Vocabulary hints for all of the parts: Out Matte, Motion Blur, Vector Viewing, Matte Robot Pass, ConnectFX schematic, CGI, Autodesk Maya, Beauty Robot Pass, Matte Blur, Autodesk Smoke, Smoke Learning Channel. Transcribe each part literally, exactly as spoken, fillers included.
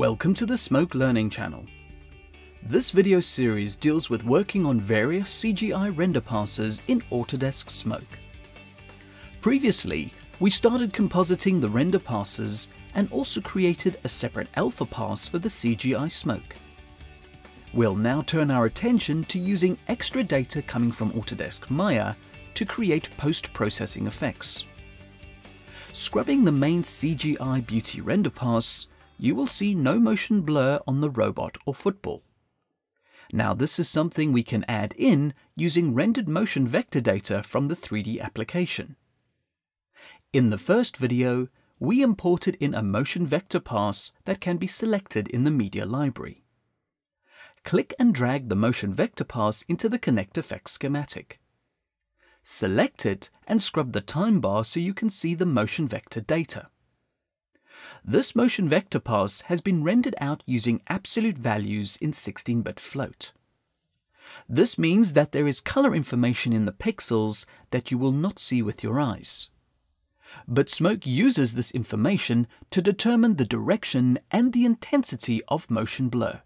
Welcome to the Smoke Learning Channel. This video series deals with working on various C G I render passes in Autodesk Smoke. Previously, we started compositing the render passes and also created a separate alpha pass for the C G I Smoke. We'll now turn our attention to using extra data coming from Autodesk Maya to create post-processing effects. Scrubbing the main C G I Beauty render pass, you will see no motion blur on the robot or football. Now this is something we can add in using rendered motion vector data from the three D application. In the first video, we imported in a motion vector pass that can be selected in the media library. Click and drag the motion vector pass into the ConnectFX schematic. Select it and scrub the time bar so you can see the motion vector data. This motion vector pass has been rendered out using absolute values in sixteen bit float. This means that there is color information in the pixels that you will not see with your eyes. But Smoke uses this information to determine the direction and the intensity of motion blur.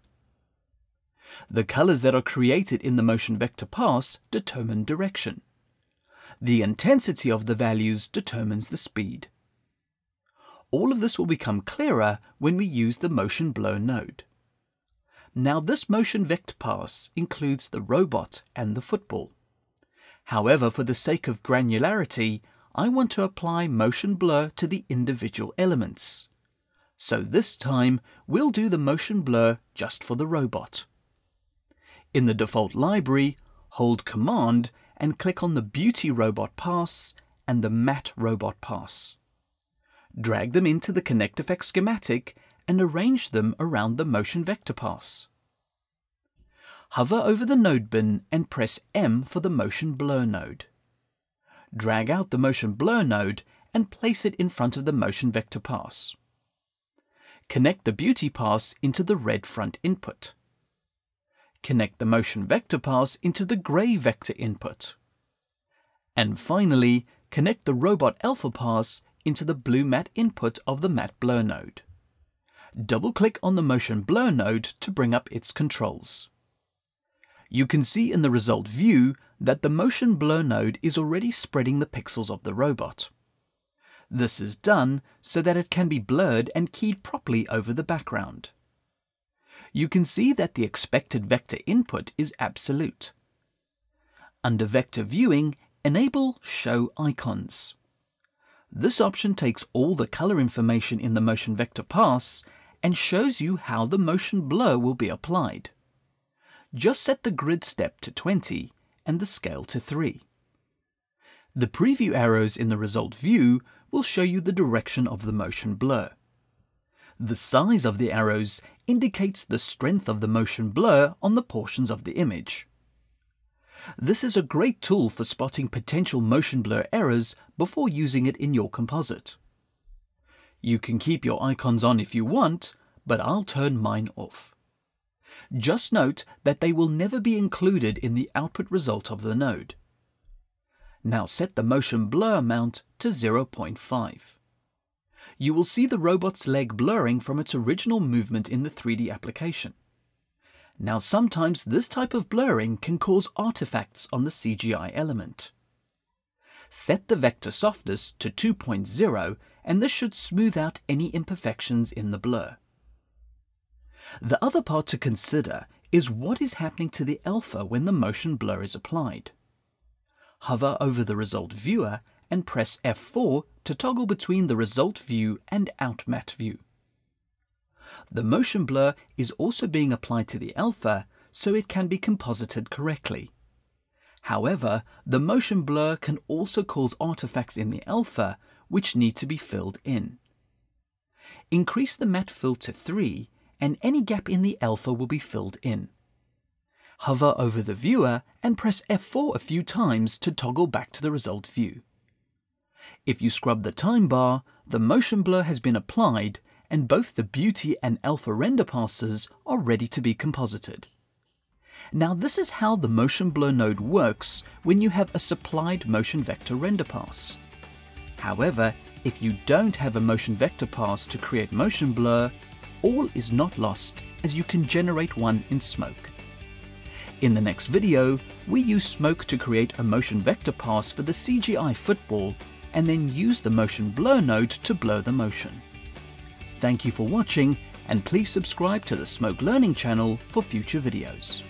The colors that are created in the motion vector pass determine direction. The intensity of the values determines the speed. All of this will become clearer when we use the motion blur node. Now this motion vector pass includes the robot and the football. However, for the sake of granularity, I want to apply motion blur to the individual elements. So this time, we'll do the motion blur just for the robot. In the default library, hold Command and click on the Beauty Robot Pass and the Matte Robot Pass. Drag them into the ConnectFX schematic and arrange them around the motion vector pass. Hover over the node bin and press M for the motion blur node. Drag out the motion blur node and place it in front of the motion vector pass. Connect the beauty pass into the red front input. Connect the motion vector pass into the grey vector input. And finally, connect the robot alpha pass into the blue matte input of the matte blur node. Double-click on the motion blur node to bring up its controls. You can see in the result view that the motion blur node is already spreading the pixels of the robot. This is done so that it can be blurred and keyed properly over the background. You can see that the expected vector input is absolute. Under Vector Viewing, enable Show Icons. This option takes all the color information in the motion vector pass and shows you how the motion blur will be applied. Just set the grid step to twenty and the scale to three. The preview arrows in the result view will show you the direction of the motion blur. The size of the arrows indicates the strength of the motion blur on the portions of the image. This is a great tool for spotting potential motion blur errors before using it in your composite. You can keep your icons on if you want, but I'll turn mine off. Just note that they will never be included in the output result of the node. Now set the motion blur amount to zero point five. You will see the robot's leg blurring from its original movement in the three D application. Now sometimes this type of blurring can cause artifacts on the C G I element. Set the vector softness to two point zero and this should smooth out any imperfections in the blur. The other part to consider is what is happening to the alpha when the motion blur is applied. Hover over the result viewer and press F four to toggle between the result view and Out Matte view. The motion blur is also being applied to the alpha, so it can be composited correctly. However, the motion blur can also cause artifacts in the alpha, which need to be filled in. Increase the matte fill to three, and any gap in the alpha will be filled in. Hover over the viewer and press F four a few times to toggle back to the result view. If you scrub the time bar, the motion blur has been applied, and both the beauty and alpha render passes are ready to be composited. Now this is how the motion blur node works when you have a supplied motion vector render pass. However, if you don't have a motion vector pass to create motion blur, all is not lost, as you can generate one in Smoke. In the next video, we use Smoke to create a motion vector pass for the C G I football, and then use the motion blur node to blur the motion. Thank you for watching, and please subscribe to the Smoke Learning channel for future videos.